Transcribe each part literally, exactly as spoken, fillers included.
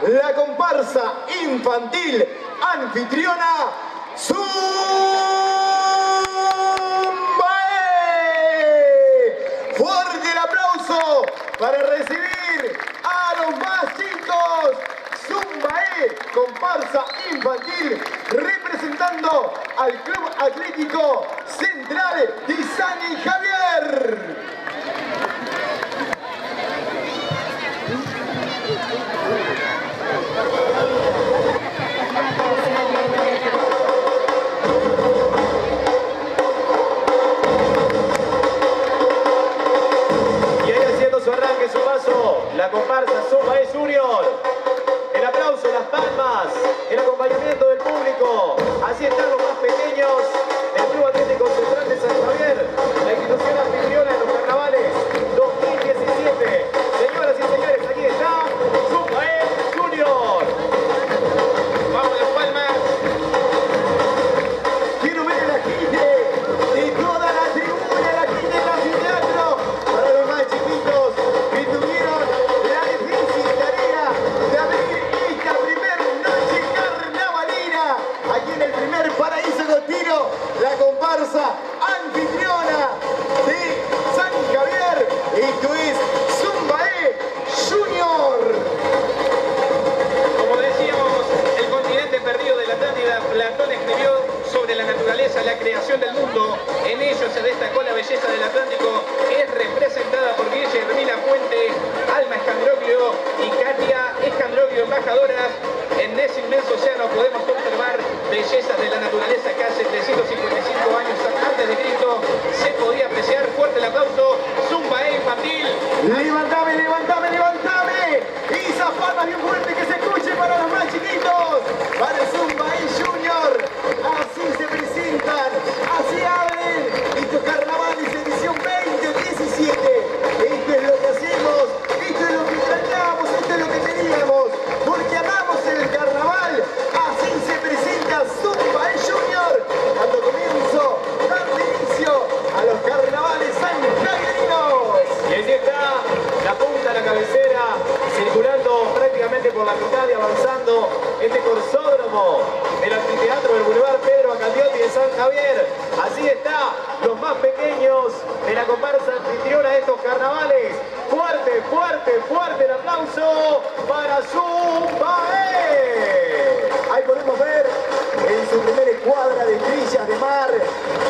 presenta la comparsa infantil anfitriona Zumbae. Fuerte el aplauso para recibir a los más chicos. Zumbae, comparsa infantil, representando al Club Atlético Central de San Javier. La comparsa Zumbae Junior. El aplauso, las palmas, el acompañamiento del público. Así están los más pequeños del Club Atlético Central de San Javier, la institución anfitriona de los carnavales dos mil diecisiete. Señoras y señores, aquí está Zumbae Junior. Vamos, las palmas. Quiero ver la gente de toda la tribuna, la gente del anfiteatro, para los más chiquitos que tuvieron tiro la comparsa anfitriona de San Javier, esto es Zumbae Junior. Como decíamos, el continente perdido de la Atlántida, Platón escribió sobre la naturaleza, la creación del mundo. En ello se destacó la belleza del Atlántico, que es representada por Guillermina Fuente Alma Escandroquio y Katia Escandroquio, embajadoras. En ese inmenso océano podemos observar bellezas de la naturaleza que hace trescientos cincuenta y cinco años antes de Cristo se podía apreciar. Fuerte el aplauso, Zumbae infantil. Levantame, levantame, levantame. Y esas palmas bien fuertes que se escuchen para los más chiquitos. Para Zumbae Junior. Así se presentan, así abren estos carnavales edición veinte diecisiete. Esto es lo que hacemos, esto es lo que extrañamos, esto es lo que teníamos. Porque amamos el carnaval. Así se presenta Zumbae Junior, dando comienzo, dando inicio a los carnavales sanjaverinos. Y ahí está la punta, la cabecera, circulando prácticamente por la mitad y avanzando este corsódromo del anfiteatro del Boulevard Pedro Acaldiotti de San Javier. Así está, los más pequeños de la comparsa anfitriona de estos carnavales. Fuerte, fuerte, fuerte el aplauso para Zumbae. Ahí podemos ver en su primera escuadra de trillas de mar,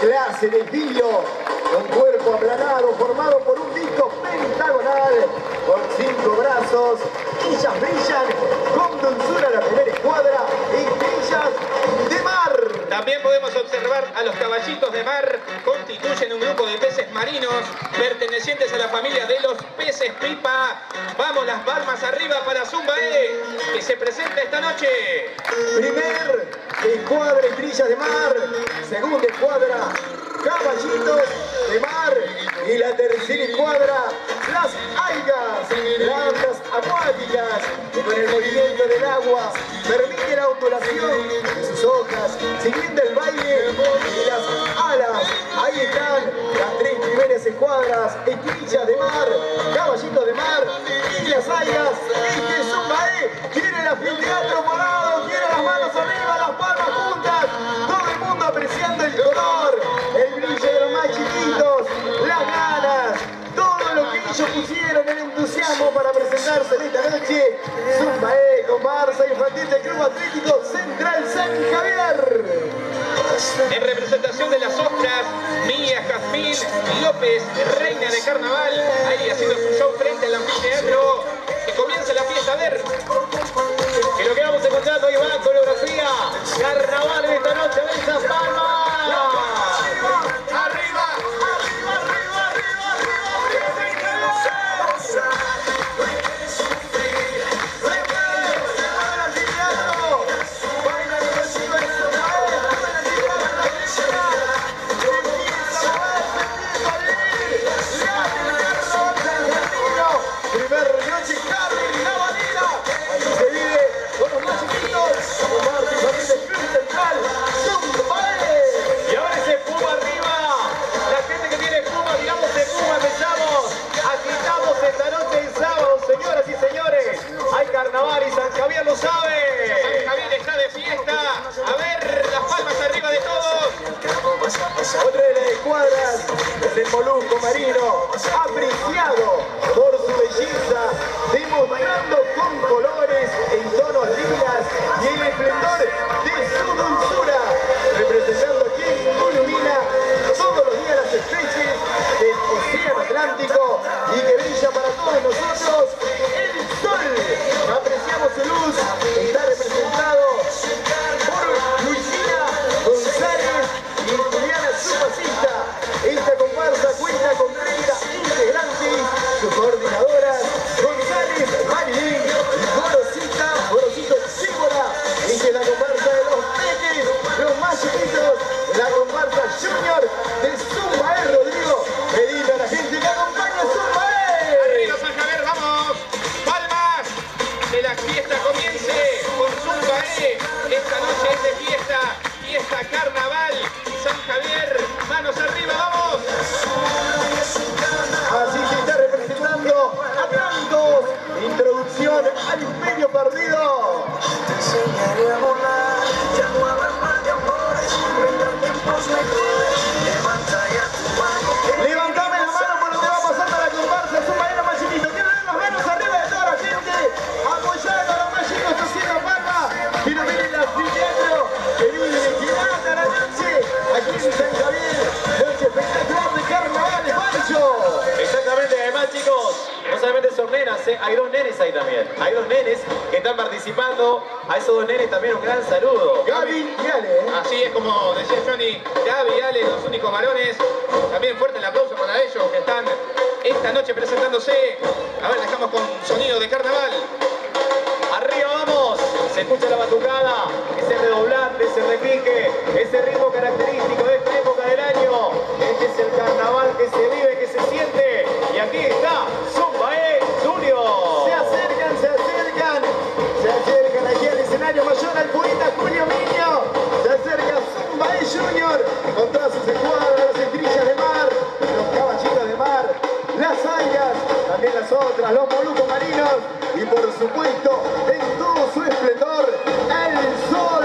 clase de estilo, con cuerpo aplanado, formado por un disco pentagonal, con cinco brazos. Ellas brillan con dulzura la primera escuadra y trillas de mar. También podemos observar a los caballitos de mar, constituyen un grupo de peces marinos pertenecientes a la familia de los peces pipa. Vamos, las palmas arriba para Zumbae, que se presenta esta noche. Primer escuadra y trillas de mar, segunda escuadra caballitos de mar y la tercera escuadra las algas, plantas acuáticas que con el movimiento del agua permite la ondulación de sus hojas siguiendo el baile y las alas. Ahí están las tres primeras escuadras, estrellas de mar, caballitos de mar y las algas. Este Zumbae tiene el anfiteatro morado, tiene las manos arriba, las palmas juntas, todo el mundo apreciando el color, el brillo de los más chiquitos, las ganas, todo lo que ellos pusieron, el entusiasmo para presentarse en esta noche. Zumbae, comparsa infantil del Club Atlético Central San Javier. En representación de las ostras, Mia Jazmín López, reina de carnaval, ahí haciendo su show frente al anfiteatro, que comienza la fiesta. A ver, que lo que vamos encontrando ahí va, coreografía, carnaval de esta noche, de esas palmas. Primer noche carnaval. hay un niño perdido. Te enseñaré a volar, ya no habrá más de amores, vendrán tiempos mejores. Levanta ya tu mano. Levantame la mano porque te va a pasar para tumbarse. Suma ahí lo más chiquito. Tienen las manos arriba de toda la gente. Apoyando a los más chicos, está haciendo palma. Y no miren las teatro. Que viene de Girata, la noche. Aquí en San Javier. Noche espectacular de carnaval de mayo. Exactamente, además chicos. Solamente son nenas, ¿eh? Hay dos nenes ahí también. Hay dos nenes que están participando. A esos dos nenes también un gran saludo. Gaby y Ale. Así es como decía Johnny, Gaby y Ale, los únicos varones. También fuerte el aplauso para ellos que están esta noche presentándose. A ver, dejamos con sonido de carnaval. Arriba vamos. Se escucha la batucada, ese redoblante, ese repique, ese ritmo característico de esta época del año. Este es el carnaval que se vive, que se siente. Y aquí está su mayor al purista Julio Miño, se acerca Zumbae Junior con todas sus escuadras, las estrellas de mar, los caballitos de mar, las algas, también las otras, los molucos marinos y por supuesto en todo su esplendor el sol.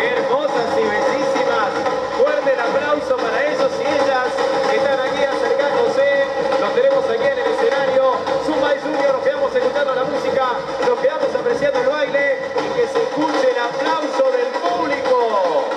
Hermosas y bellísimas, fuerte el aplauso para ellos y ellas que están aquí acercándose. Los tenemos aquí en el escenario Zumbae Junior, nos quedamos escuchando la música, nos quedamos apreciando el baile. Escuche el aplauso del público.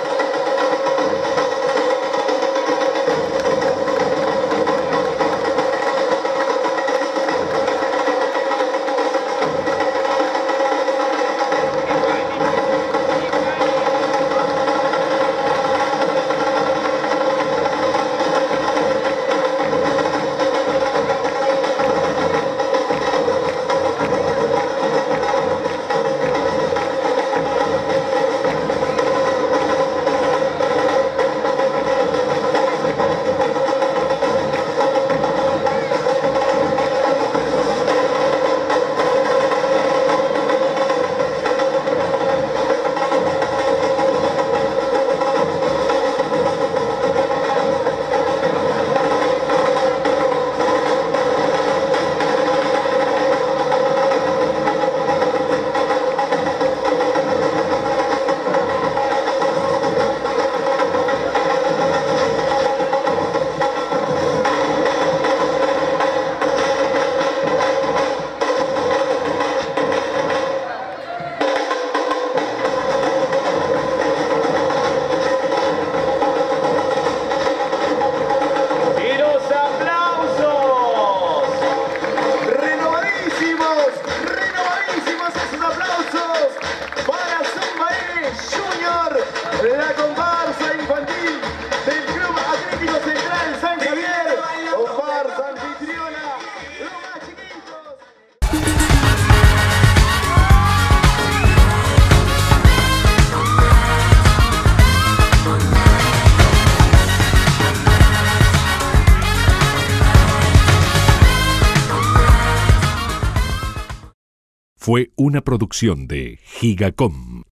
Fue una producción de Gigacom.